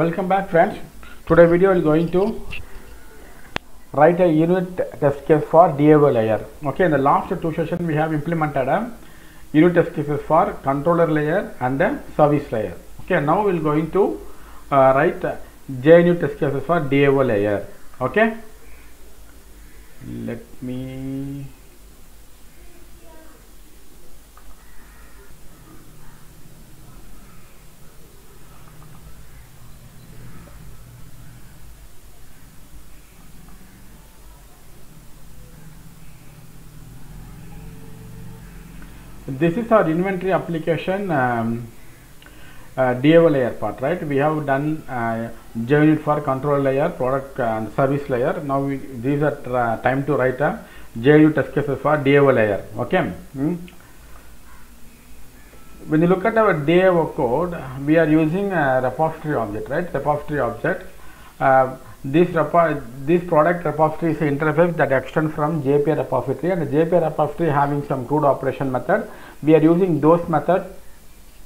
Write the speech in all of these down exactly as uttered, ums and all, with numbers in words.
Welcome back, friends. Today video is going to write a unit test case for D A O layer. Okay, in the last two sessions we have implemented a unit test cases for controller layer and the service layer. Okay, now we're going to uh, write JUnit test cases for D A O layer. Okay, let me this is our inventory application um, uh, D A O layer part, right? We have done uh, JUnit for control layer, product and service layer. Now we, these are uh, time to write a JUnit test cases for D A O layer. Okay. Hmm. When you look at our D A O code, we are using a repository object, right? Repository object. Uh, this repo this product repository is an interface that extends from J P A repository, and the J P A repository having some CRUD operation method. We are using those methods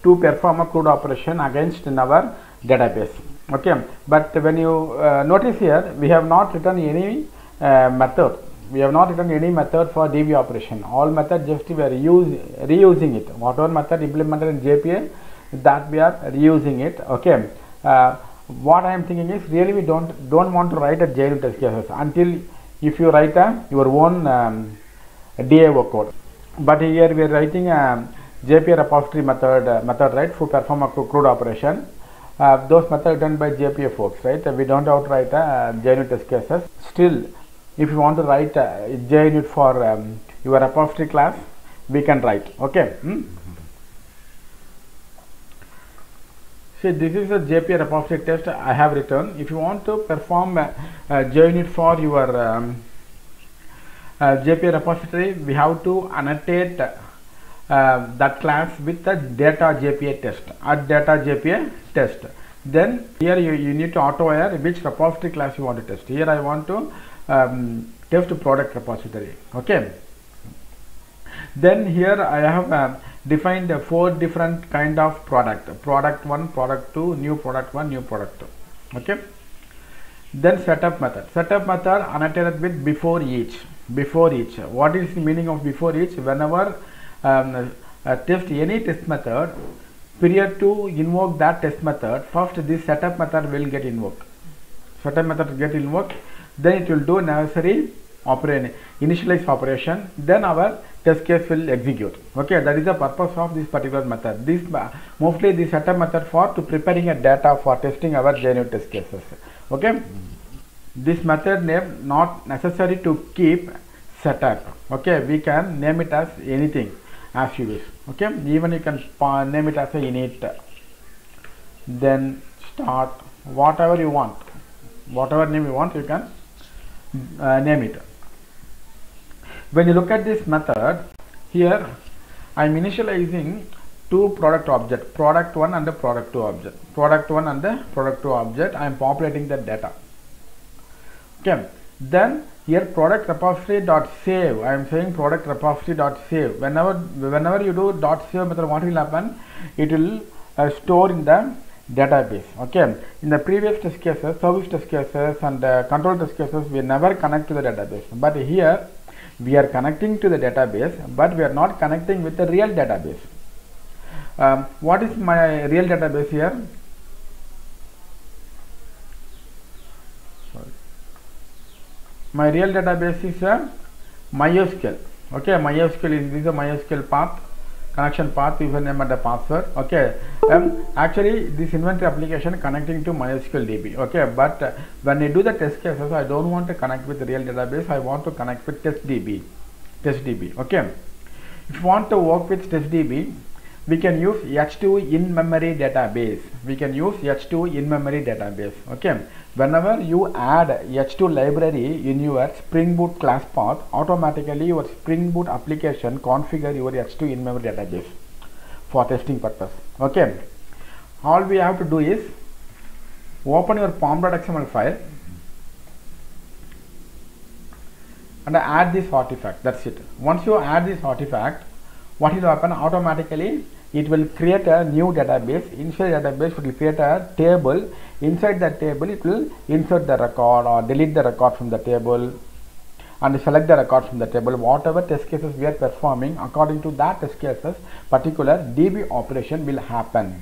to perform a CRUD operation against in our database. Okay, but when you uh, notice here, we have not written any uh, method. We have not written any method for D B operation. All method just we are use, reusing it. Whatever method implemented in J P A, that we are reusing it. Okay. Uh, what I am thinking is, really we don't don't want to write a JUnit test cases until if you write a, your own um, D A O code. But here we are writing a J P A repository method uh, method right to perform a CRUD operation. Uh, those methods done by J P A folks, right? We don't have to write a JUnit test cases. Still, if you want to write a JUnit for um, your repository class, we can write. Okay. Hmm? See, this is a J P A repository test I have written. If you want to perform a, a JUnit for your um, uh, J P A repository, we have to annotate uh, that class with the DataJpaTest, at DataJpaTest. Then here you, you need to auto-air which repository class you want to test. Here I want to um, test product repository. Okay. Then here I have uh, defined uh, four different kind of product: product one, product two, new product one, new product two. Okay. Then setup method. Setup method annotated with before each. Before each. What is the meaning of before each? Whenever um, uh, test any test method, prior to invoke that test method, first this setup method will get invoked. Setup method will get invoked. Then it will do necessary operation, initialize operation. Then our test case will execute. Okay, that is the purpose of this particular method. This mostly the setup method for to preparing a data for testing our JUnit test cases. Okay, this method name not necessary to keep setup. Okay, we can name it as anything as you wish. Okay, even you can name it as a init, then start, whatever you want, whatever name you want, you can uh, name it. When you look at this method, here I am initializing two product object, product one and the product two object, product one and the product two object. I am populating the data. Okay. Then here product repository dot save. I am saying product repository dot save. Whenever whenever you do dot save method, what will happen? It will uh, store in the database. Okay. In the previous test cases, service test cases and uh, control test cases, we never connect to the database. But here we are connecting to the database, but we are not connecting with the real database. Um, what is my real database here? Sorry. My real database is uh, MySQL. Okay, MySQL is, this is a MySQL path, connection path, username and the password. Okay, um, actually this inventory application connecting to MySQL D B. Okay, but uh, when I do the test cases, I don't want to connect with the real database. I want to connect with test D B. Test D B. Okay, if you want to work with test D B, we can use H two in memory database. We can use H two in memory database. Okay, whenever you add H two library in your Spring Boot class path, automatically your Spring Boot application configure your H two in memory database for testing purpose. Okay, all we have to do is open your pom dot X M L file and add this artifact. That's it. Once you add this artifact, what will happen? Automatically it will create a new database. Inside database, it will create a table. Inside that table, it will insert the record or delete the record from the table and select the record from the table. Whatever test cases we are performing, according to that test cases, particular D B operation will happen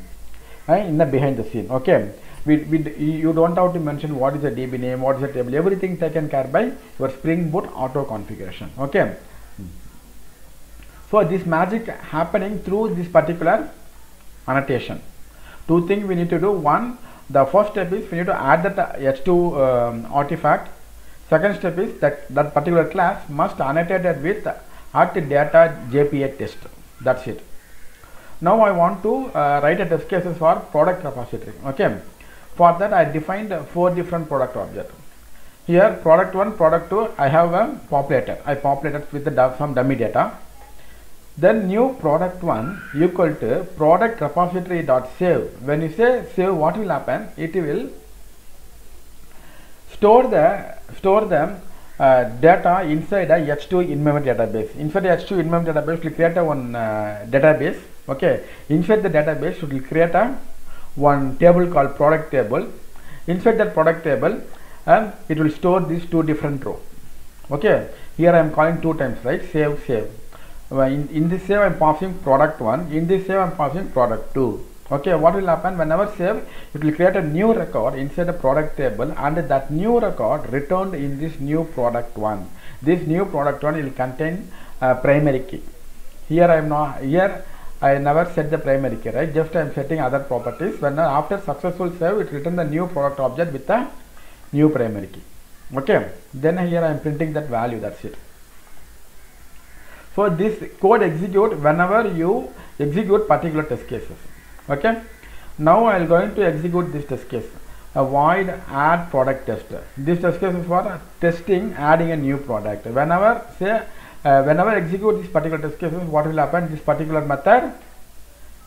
right, in the behind the scene. Okay. We, we, you don't have to mention what is the D B name, what is the table, everything taken care by your Spring Boot auto configuration. Okay. So this magic happening through this particular annotation. Two things we need to do. One, the first step is we need to add that H two um, artifact. Second step is that that particular class must annotate it with at data J P A test. That's it. Now I want to uh, write a test cases for product repository. Okay. For that I defined four different product objects. Here product one, product two, I have a populated. I populated with the, some dummy data. Then new product one equal to product repository dot save. When you say save, what will happen? It will store the store the uh, data inside a H two in-memory database. Inside the H two in-memory database, will create a one uh, database. Okay. Inside the database, it will create a one table called product table. Inside that product table, um, it will store these two different rows. Okay. Here I am calling two times, right? Save, save. In, in this save I am passing product one, in this save I am passing product two. Okay, what will happen? Whenever save, it will create a new record inside the product table, and that new record returned in this new product one. This new product one will contain uh, primary key. Here I am not, here I never set the primary key, right? Just I am setting other properties. When after successful save, it returns the new product object with the new primary key. Okay, then here I am printing that value, that's it. So this code execute whenever you execute particular test cases. Okay. Now I am going to execute this test case. A void add product test. This test case is for testing adding a new product. Whenever say uh, whenever execute this particular test cases, what will happen? This particular method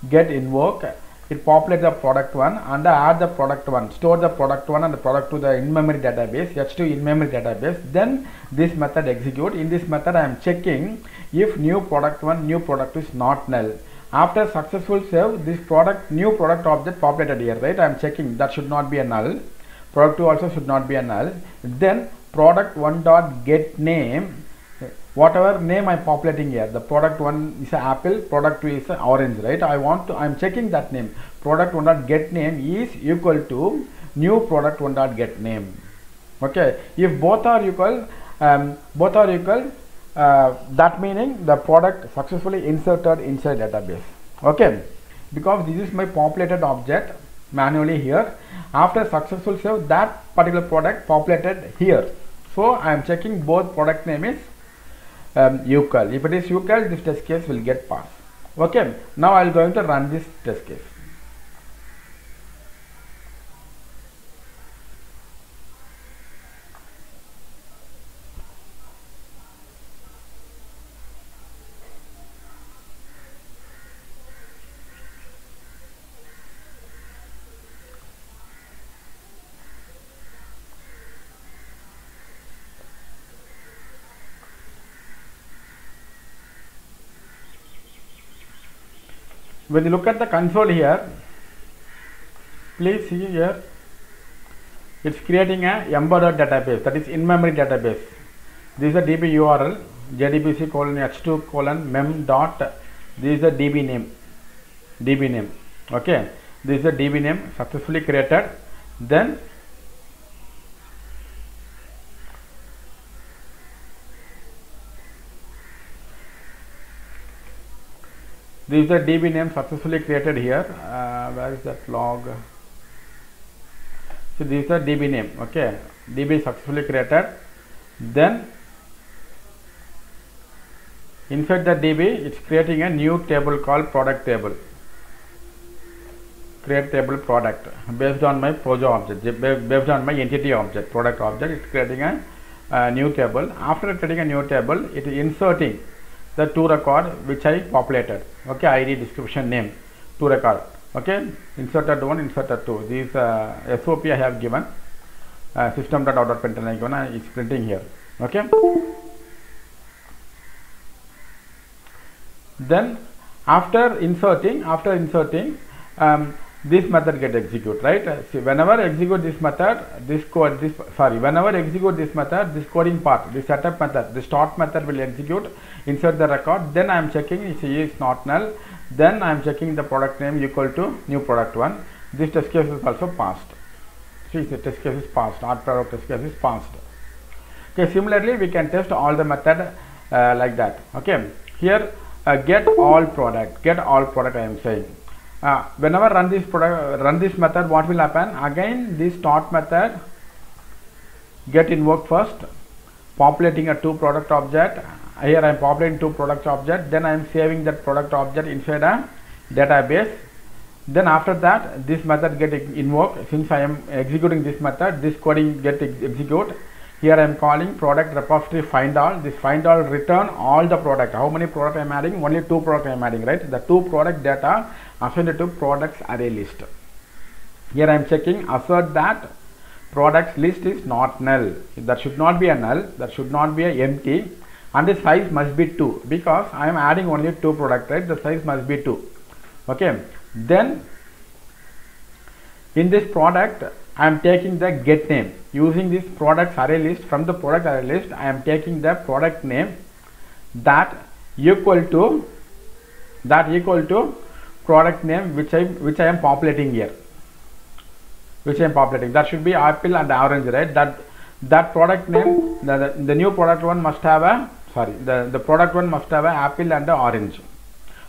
get invoke. It populate the product one and add the product one. Store the product one and the product to the in-memory database, H two in-memory database. Then this method execute. In this method, I am checking if new product one, new product is not null. After successful save, this product new product object populated here, right? I am checking that should not be a null. Product two also should not be a null. Then product one dot get name. Whatever name I am populating here, the product one is apple, product two is orange, right? I want to, I am checking that name. Product one dot get name is equal to new product one dot get name. Okay, if both are equal, um, both are equal, uh, that meaning the product successfully inserted inside database. Okay, because this is my populated object manually here. After successful save, that particular product populated here. So I am checking both product name is Um, equal. If it is equal, this test case will get passed. Okay, now I will going to run this test case. When you look at the console here, please see here, it's creating a embedded database, that is in-memory database. This is a D B U R L, jdbc colon h2 colon mem dot, this is a D B name, D B name, okay. This is a D B name successfully created. Then this is the D B name successfully created here. Uh, where is that log? So this is the D B name. Okay, D B successfully created. Then inside the D B, it's creating a new table called product table. Create table product based on my projo object, based on my entity object, product object. It's creating a, a new table. After creating a new table, it is inserting the two record which I populated. Okay, I D, description, name, two record. Okay, inserted one, inserted two. These uh, S O P I have given. Uh, system dot order printer I given. It's printing here. Okay. Then After inserting, after inserting, um, this method get execute, right? See, whenever execute this method, this code, this sorry, whenever execute this method, this coding part, the setup method, the start method will execute, insert the record. Then I am checking if it's not null. Then I am checking the product name equal to new product one. This test case is also passed. See, the test case is passed. Not product test case is passed. Okay. Similarly, we can test all the method uh, like that. Okay. Here, uh, get all product. Get all product. I am saying. Uh, whenever run this product, run this method, what will happen? Again, this start method get invoked first, populating a two product object. Here I am populating two product object. Then I am saving that product object inside a database. Then after that, this method get invoked. Since I am executing this method, this coding get ex execute. Here I am calling product repository find all. This find all return all the product. How many product I am adding? Only two product I am adding, right? The two product data assigned to products array list. Here I am checking assert that products list is not null. That should not be a null. That should not be a empty. And the size must be two because I am adding only two product, right? The size must be two. Okay. Then in this product, I am taking the get name using this products array list. From the product array list, I am taking the product name that equal to that equal to product name which I which I am populating here, which I am populating. That should be apple and orange, right? That that product name, the, the, the new product one must have a sorry the the product one must have a apple and a orange.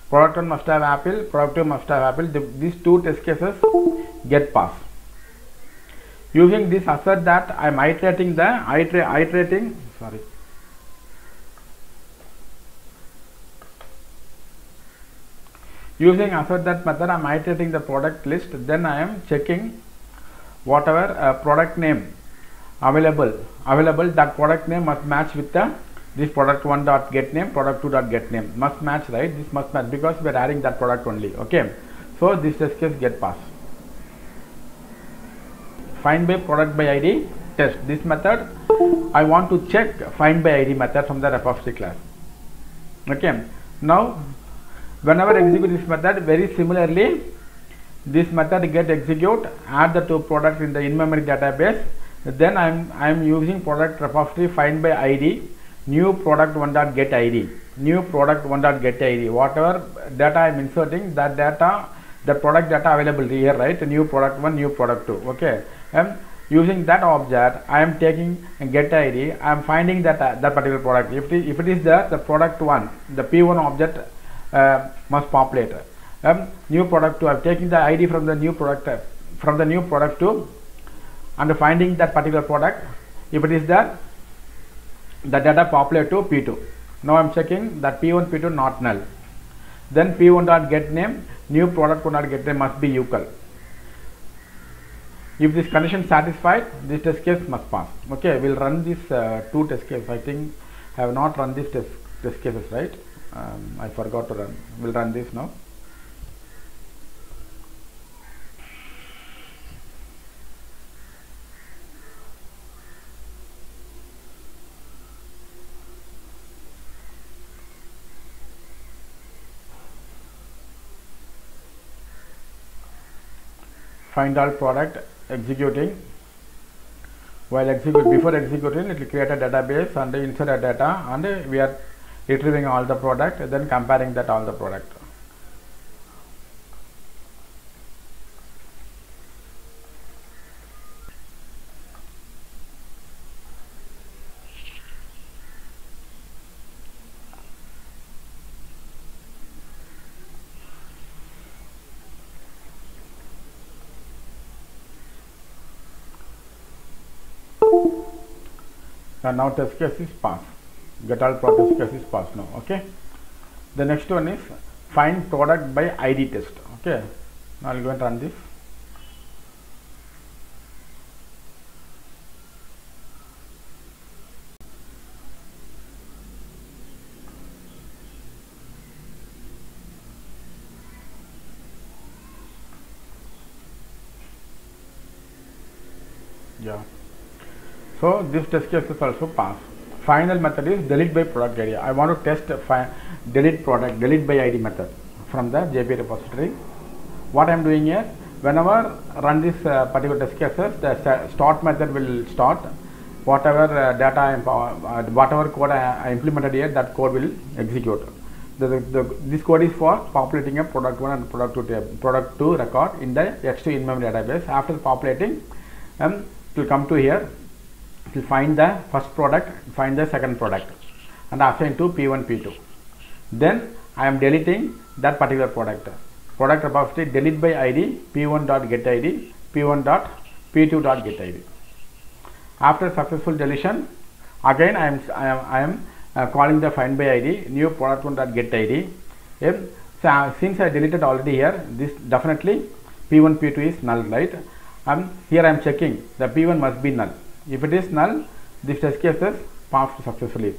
Product one must have apple. Product two must have apple. The, these two test cases get passed. Using this assert that I am iterating the iter, iterating sorry using assert that method I am iterating the product list. Then I am checking whatever uh, product name available available that product name must match with the this product one dot get name, product two dot get name must match, right? This must match because we are adding that product only. Okay, so this test case get passed. Find by product by I D test. This method I want to check find by I D method from the repository class. Okay. Now, whenever execute this method, very similarly, this method get execute, add the two products in the in-memory database. Then I'm I'm using product repository find by I D new product one dot get I D new product one dot get I D. Whatever data I'm inserting, that data, the product data available here, right? New product one, new product two. Okay. And using that object, I am taking a get I D. I am finding that uh, that particular product. If it, if it is there, the product one, the P one object uh, must populate. Um, new product two. I am taking the I D from the new product uh, from the new product two, and finding that particular product. If it is there, the data populate to P two. Now I am checking that P one, P two not null. Then P one dot get name, new product one dot get name must be equal. If this condition satisfied, this test case must pass. Okay, we'll run this uh, two test cases. I think I have not run these test, test cases, right? Um, I forgot to run. We'll run this now. Find all product executing. While execute, before executing, it will create a database and insert a data, and we are retrieving all the product, then comparing that all the product. And now test case is passed. Get all product test case is passed now. Okay. The next one is find product by I D test. Okay. Now I'll go and run this. Yeah. So this test case is also passed. Final method is delete by product I D. I want to test delete product delete by I D method. from the J P A repository. What I am doing here, whenever run this uh, particular test cases, the start method will start. Whatever uh, data, I am, uh, whatever code I, I implemented here, that code will execute. The, the, the, this code is for populating a product one and product two tab, product two record in the H two in memory database. After populating, um, it will come to here. It will find the first product, find the second product, and assign to P one P two. Then I am deleting that particular product. Product repository delete by I D P one dot get I D, P one dot P two dot get I D. After successful deletion, again I am I am I am uh, calling the find by I D new product one dot get I D. Yep. So uh, since I deleted already here, this definitely P one P two is null, right? Um, here I am checking the P one must be null. If it is null, this test cases passed successfully.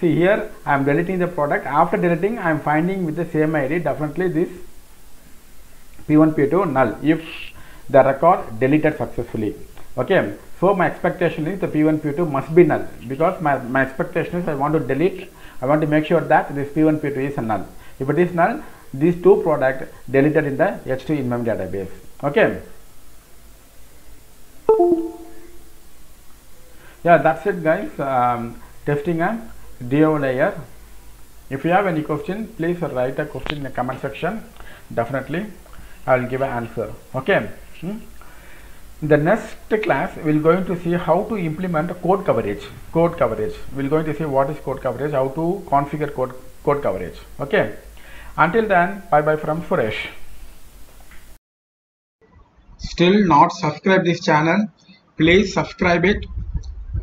See here, I am deleting the product. After deleting, I am finding with the same I D, definitely this P one P two null if the record deleted successfully. Okay, so my expectation is the P one P two must be null, because my, my expectation is I want to delete, I want to make sure that this P one P two is a null. If it is null, these two products deleted in the H two in memory database. Okay. Yeah, that's it guys, um, testing a D A O layer. If you have any question, please write a question in the comment section. Definitely I will give an answer. Okay. Hmm? The next class we will going to see how to implement code coverage. Code coverage. We will going to see what is code coverage, how to configure code code coverage. Okay. Until then, bye bye from Suresh. Still not subscribe this channel? Please subscribe it.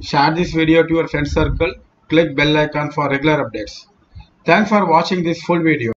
Share this video to your friend circle. Click bell icon for regular updates. Thanks for watching this full video.